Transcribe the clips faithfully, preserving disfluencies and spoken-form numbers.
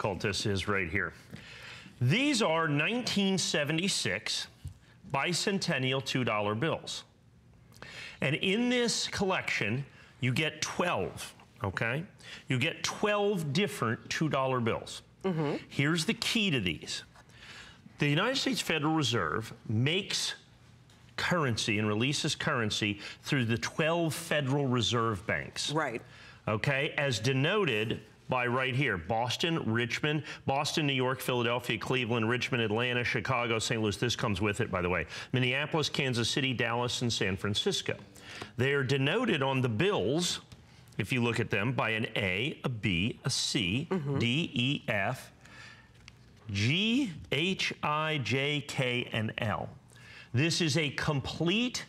difficult this is right here. These are nineteen seventy-six Bicentennial two dollar bills. And in this collection, you get twelve, okay? You get twelve different two dollar bills. Mm-hmm. Here's the key to these. The United States Federal Reserve makes currency and releases currency through the twelve Federal Reserve banks. Right. Okay, as denoted by right here, Boston, Richmond, Boston, New York, Philadelphia, Cleveland, Richmond, Atlanta, Chicago, Saint Louis, this comes with it, by the way, Minneapolis, Kansas City, Dallas, and San Francisco. They are denoted on the bills, if you look at them, by an A, a B, a C, mm-hmm. D, E, F, G, H, I, J, K, and L. This is a complete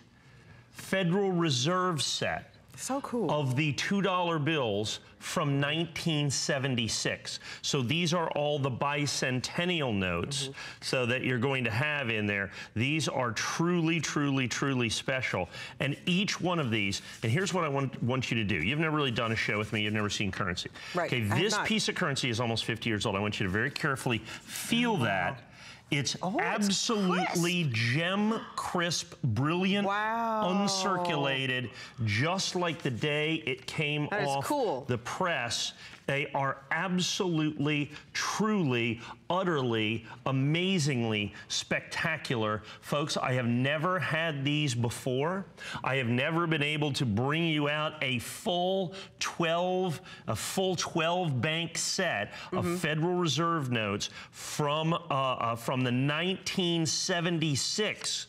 Federal Reserve set. So cool. Of the two dollar bills from nineteen seventy-six. So these are all the bicentennial notes mm-hmm. so that you're going to have in there. These are truly, truly, truly special. And each one of these, and here's what I want, want you to do. You've never really done a show with me. You've never seen currency. Right. Okay, this piece of currency is almost fifty years old. I want you to very carefully feel mm-hmm. that. It's oh, absolutely it's crisp. gem crisp, brilliant, wow. uncirculated, just like the day it came that off is cool. the press. They are absolutely, truly, utterly, amazingly spectacular. Folks, I have never had these before. I have never been able to bring you out a full twelve, a full twelve bank set mm-hmm. of Federal Reserve notes from, uh, uh, from the nineteen seventy-six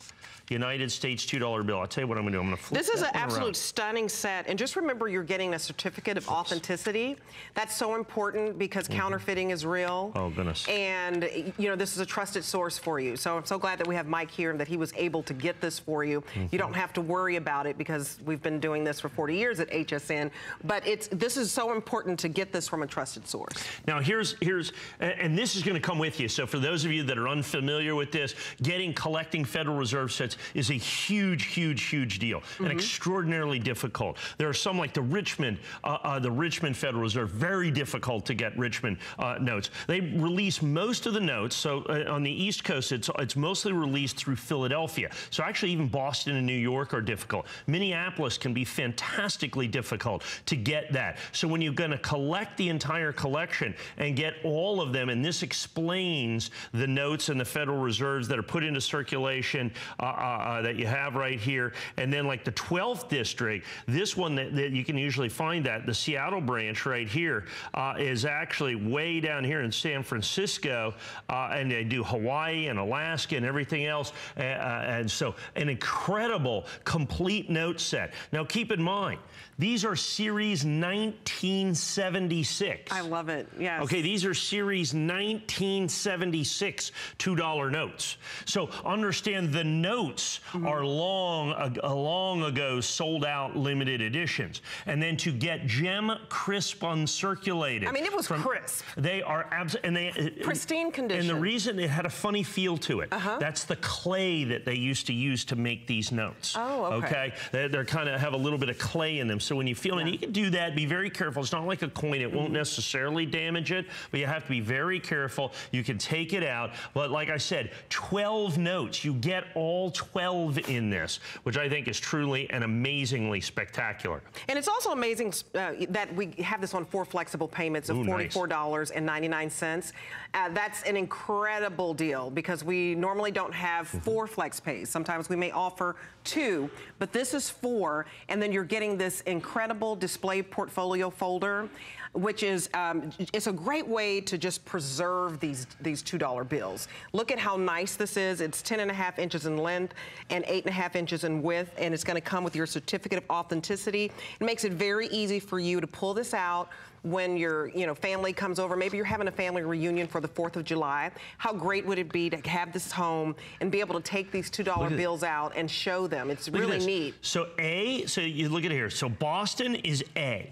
United States two dollar bill. I'll tell you what I'm going to do. I'm going to flip this is an absolute around. stunning set. And just remember, you're getting a certificate of Oops. authenticity. That's so important because mm-hmm. counterfeiting is real. Oh, goodness. And, you know, this is a trusted source for you. So I'm so glad that we have Mike here and that he was able to get this for you. Mm-hmm. You don't have to worry about it because we've been doing this for forty years at H S N. But it's this is so important to get this from a trusted source. Now, here's, here's and this is going to come with you. So for those of you that are unfamiliar with this, getting, collecting Federal Reserve sets is a huge, huge, huge deal, mm-hmm. and extraordinarily difficult. There are some like the Richmond, uh, uh, the Richmond Federal Reserve, very difficult to get Richmond uh, notes. They release most of the notes, so uh, on the East Coast, it's, it's mostly released through Philadelphia. So actually even Boston and New York are difficult. Minneapolis can be fantastically difficult to get that. So when you're gonna collect the entire collection and get all of them, and this explains the notes and the Federal Reserves that are put into circulation, uh, Uh, uh, that you have right here, and then like the twelfth district, this one that, that you can usually find that, the Seattle branch right here, uh, is actually way down here in San Francisco, uh, and they do Hawaii and Alaska and everything else, uh, and so an incredible complete note set. Now keep in mind, these are series nineteen seventy-six. I love it, yes. Okay, these are series nineteen seventy-six two dollar notes. So understand the notes Mm-hmm. are long, uh, long ago sold out limited editions. And then to get gem crisp uncirculated. I mean, it was from, crisp. They are absolutely. Pristine condition. And the reason it had a funny feel to it, uh-huh. that's the clay that they used to use to make these notes. Oh, okay. okay? They they're kind of have a little bit of clay in them. So when you feel yeah. it, you can do that, be very careful. It's not like a coin. It mm-hmm. won't necessarily damage it, but you have to be very careful. You can take it out. But like I said, twelve notes. You get all twelve in this, which I think is truly and amazingly spectacular. And it's also amazing uh, that we have this on four flexible payments of forty-four dollars and ninety-nine cents. Uh, that's an incredible deal because we normally don't have mm-hmm. four flex pays. Sometimes we may offer two, but this is four, and then you're getting this incredible display portfolio folder, which is um, it's a great way to just preserve these these two dollar bills. Look at how nice this is. It's ten and a half inches in length and eight and a half inches in width, and it's going to come with your certificate of authenticity. It makes it very easy for you to pull this out when your you know family comes over. Maybe you're having a family reunion for the fourth of July. How great would it be to have this home and be able to take these two dollar bills out and show them? It's really neat. So A, so you look at here. So Boston is A.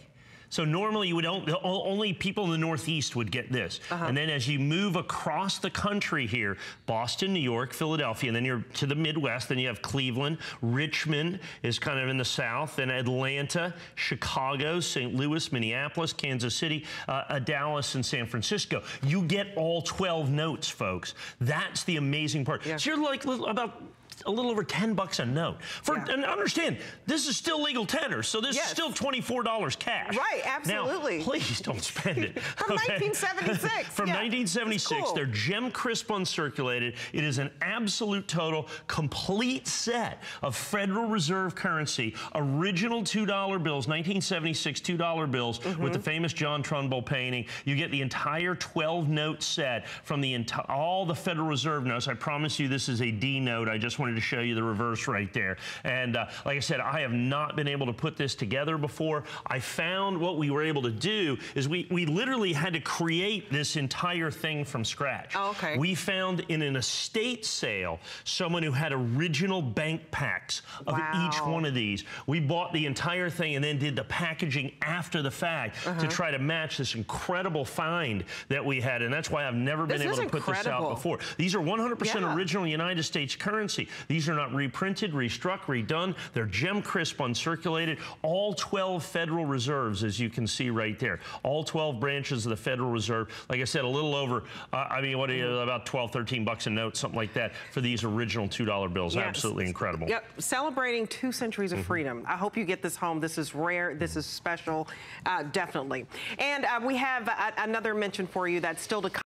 So normally you would only, only people in the Northeast would get this. Uh-huh. And then as you move across the country here, Boston, New York, Philadelphia, and then you're to the Midwest, then you have Cleveland, Richmond is kind of in the South, then Atlanta, Chicago, Saint Louis, Minneapolis, Kansas City, uh, Dallas, and San Francisco. You get all twelve notes, folks. That's the amazing part. Yeah. So you're like about a little over ten bucks a note. For, yeah. And understand, this is still legal tenor, so this yes. is still twenty-four dollars cash. Right, absolutely. Now, please don't spend it. From okay? nineteen seventy-six. From yeah. nineteen seventy-six, cool. They're gem crisp uncirculated. It is an absolute total, complete set of Federal Reserve currency, original two dollar bills, nineteen seventy-six two dollar bills mm-hmm. with the famous John Trumbull painting. You get the entire twelve note set from the all the Federal Reserve notes. I promise you this is a D note. I just wanted to show you the reverse right there. And uh, like I said, I have not been able to put this together before. I found what we were able to do is we, we literally had to create this entire thing from scratch. Oh, okay. We found in an estate sale someone who had original bank packs of wow. each one of these. We bought the entire thing and then did the packaging after the fact uh-huh. to try to match this incredible find that we had. And that's why I've never been this able to put incredible. This out before. These are one hundred percent yeah. original United States currency. These are not reprinted, restruck, redone. They're gem crisp, uncirculated. All twelve Federal Reserves, as you can see right there. All twelve branches of the Federal Reserve. Like I said, a little over, uh, I mean, what are you, about twelve, thirteen bucks a note, something like that, for these original two dollar bills. Yes. Absolutely incredible. Yep. Celebrating two centuries of mm-hmm. freedom. I hope you get this home. This is rare. This is special. Uh, definitely. And uh, we have uh, another mention for you that's still to come.